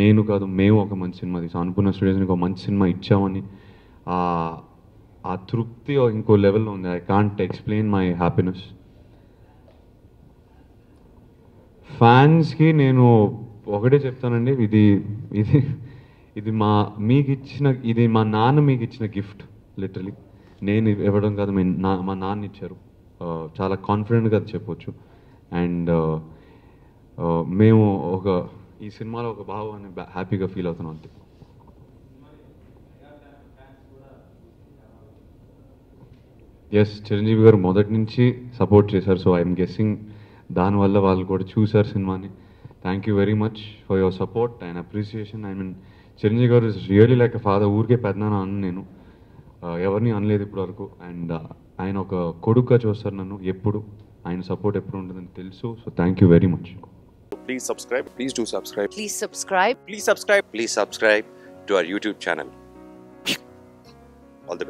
నేను కాదు మేము ఒక మంచి సినిమా తీసాం, అనుకున్న స్టూడియోస్ని ఒక మంచి సినిమా ఇచ్చామని ఆ తృప్తి ఇంకో లెవెల్లో ఉంది. I can't explain my happiness. ఫ్యాన్స్కి నేను ఒకటే చెప్తానండి, ఇది ఇది ఇది మా మీకు ఇచ్చిన, ఇది మా నాన్న మీకు ఇచ్చిన గిఫ్ట్. లిటరలీ నేను ఇవ్వడం కాదు, మా నాన్న ఇచ్చారు. చాలా కాన్ఫిడెంట్గా చెప్పొచ్చు. అండ్ మేము ఒక ఈ సినిమాలో ఒక భావాన్ని హ్యాపీగా ఫీల్ అవుతున్నాం అంతే. ఎస్, చిరంజీవి గారు మొదటి నుంచి సపోర్ట్ చేశారు. సో ఐఎమ్ గెస్సింగ్ దానివల్ల వాళ్ళు కూడా చూశారు సినిమాని. Thank you very much for your support and appreciation. I mean Chiranjeevi garu is really like father. ఊరికే పెద్దనా అని నేను ఎవరిని అనలేదు ఇప్పటి వరకు. అండ్ ఆయన ఒక కొడుకుగా చూస్తారు నన్ను ఎప్పుడు. ఆయన సపోర్ట్ ఎప్పుడు ఉంటుందని తెలుసు. So thank you very much. Please subscribe. Please do subscribe. Please subscribe. Please subscribe. Please subscribe to our YouTube channel.